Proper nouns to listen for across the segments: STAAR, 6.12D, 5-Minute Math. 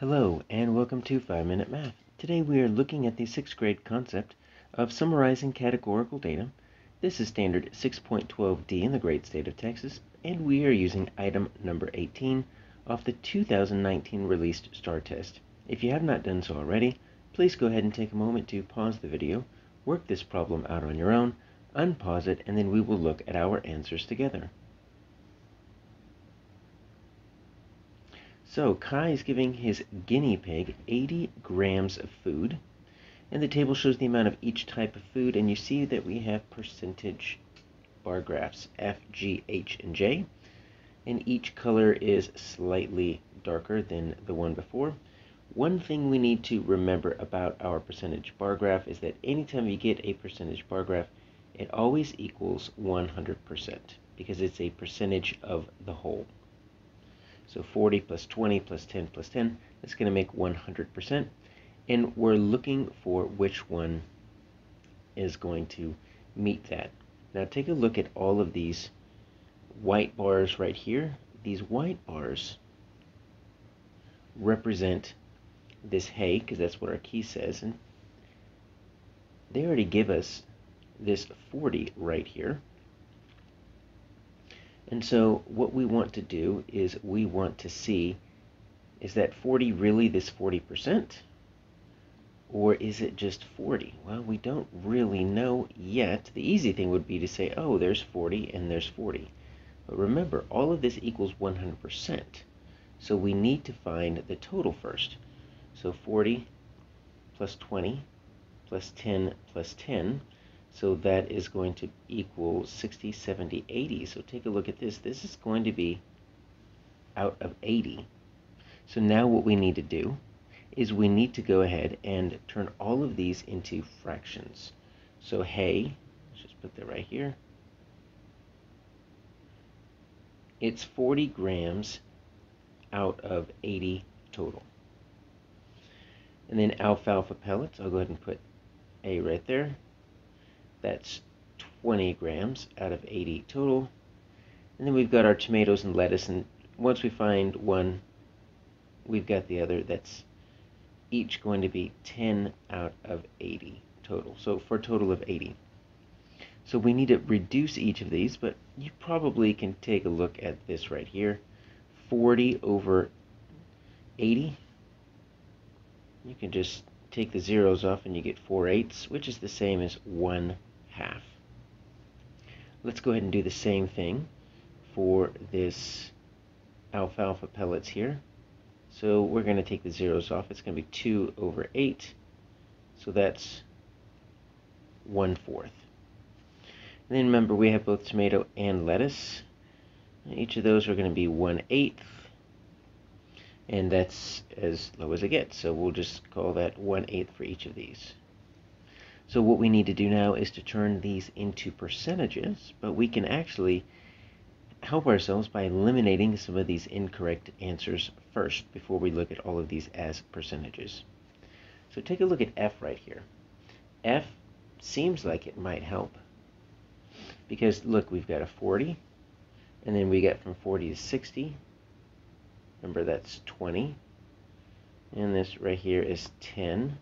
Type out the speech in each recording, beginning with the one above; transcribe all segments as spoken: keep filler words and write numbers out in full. Hello and welcome to five minute Math. Today we are looking at the sixth grade concept of summarizing categorical data. This is standard six point twelve D in the great state of Texas, and we are using item number eighteen off the two thousand nineteen released STAAR test. If you have not done so already, please go ahead and take a moment to pause the video, work this problem out on your own, unpause it, and then we will look at our answers together. So Kai is giving his guinea pig eighty grams of food, and the table shows the amount of each type of food, and you see that we have percentage bar graphs F, G, H, and J, and each color is slightly darker than the one before. One thing we need to remember about our percentage bar graph is that anytime you get a percentage bar graph, it always equals one hundred percent, because it's a percentage of the whole. So forty plus twenty plus ten plus ten, that's going to make one hundred percent. And we're looking for which one is going to meet that. Now take a look at all of these white bars right here. These white bars represent this hay, because that's what our key says. And they already give us this forty right here. And so what we want to do is we want to see, is that forty really this forty percent? Or is it just forty? Well, we don't really know yet. The easy thing would be to say, oh, there's forty and there's forty. But remember, all of this equals one hundred percent. So we need to find the total first. So forty plus twenty plus ten plus ten. So that is going to equal sixty, seventy, eighty. So take a look at this. This is going to be out of eighty. So now what we need to do is we need to go ahead and turn all of these into fractions. So hay, let's just put that right here. It's forty grams out of eighty total. And then alfalfa pellets, I'll go ahead and put A right there. That's twenty grams out of eighty total. And then we've got our tomatoes and lettuce, and once we find one, we've got the other. That's each going to be ten out of eighty total, so for a total of eighty. So we need to reduce each of these, but you probably can take a look at this right here. forty over eighty. You can just take the zeros off and you get four eighths, which is the same as one half. Let's go ahead and do the same thing for this alfalfa pellets here. So we're going to take the zeros off. It's going to be two over eight. So that's one fourth. And then remember, we have both tomato and lettuce. Each of those are going to be one eighth. And that's as low as it gets, so we'll just call that one eighth for each of these. So what we need to do now is to turn these into percentages, but we can actually help ourselves by eliminating some of these incorrect answers first before we look at all of these as percentages. So take a look at F right here. F seems like it might help, because look, we've got a forty, and then we got from forty to sixty. Remember, that's twenty, and this right here is ten,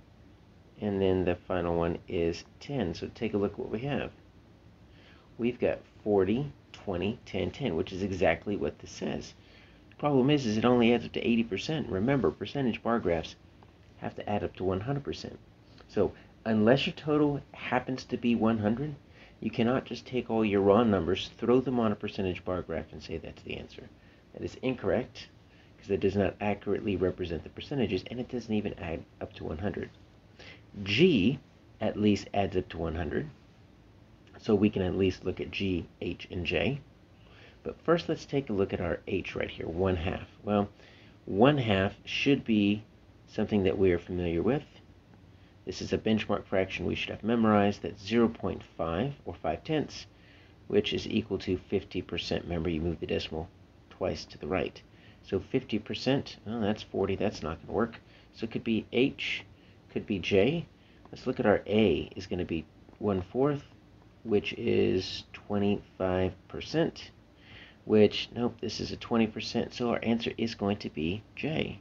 and then the final one is ten. So take a look what we have. We've got forty, twenty, ten, ten, which is exactly what this says. The problem is, is it only adds up to eighty percent. Remember, percentage bar graphs have to add up to one hundred percent. So unless your total happens to be one hundred, you cannot just take all your raw numbers, throw them on a percentage bar graph, and say that's the answer. That is incorrect, because it does not accurately represent the percentages, and it doesn't even add up to one hundred. G at least adds up to one hundred, so we can at least look at G, H, and J. But first let's take a look at our H right here, one half. Well, one half should be something that we are familiar with. This is a benchmark fraction we should have memorized. That's zero point five, or five tenths, which is equal to fifty percent. Remember, you move the decimal twice to the right. So fifty percent, well, that's forty, that's not going to work. So it could be H, could be J. Let's look at our A is going to be one fourth, which is twenty-five percent, which, nope, this is a twenty percent, so our answer is going to be J.